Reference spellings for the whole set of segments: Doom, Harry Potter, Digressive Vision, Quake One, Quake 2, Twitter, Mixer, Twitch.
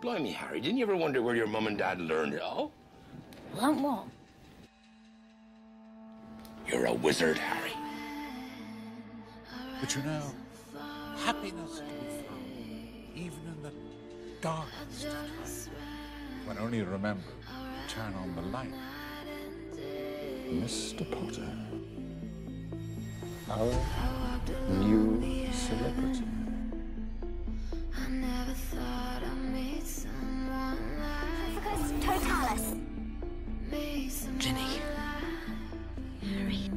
Blimey, Harry, didn't you ever wonder where your mum and dad learned it all? Learned what? You're a wizard, Harry. But you know, happiness can be found even in the darkest time, when only remember to turn on the light. Mr. Potter, our new celebrity. I never thought I'd meet someone like Totalis. Ginny. Harry.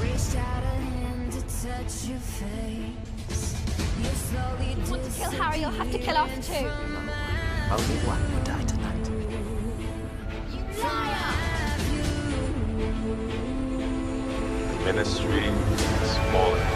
Reached out a hand to touch your face. You slowly do. If you want to kill Harry, you'll have to kill off two. Only one will die tonight. You liar! Ministry is smaller.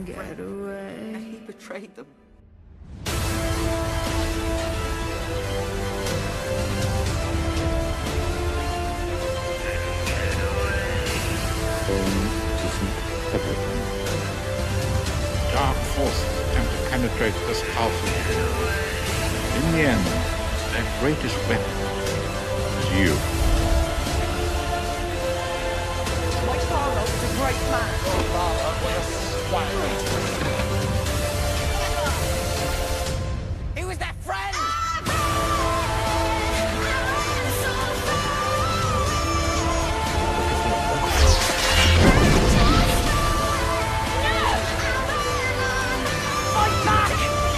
And he betrayed them. Dark forces attempt to penetrate this powerful world. In the end, their greatest weapon is you. My father was a great man. My father was he was their friend! Fight back!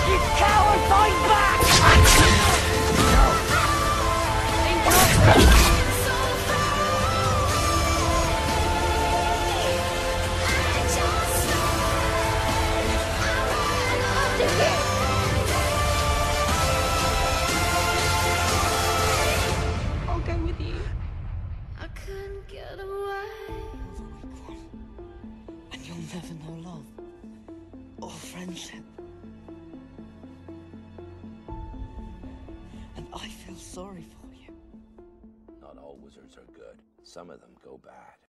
You coward, fight back! And you'll never know love or friendship. And I feel sorry for you. Not all wizards are good. Some of them go bad.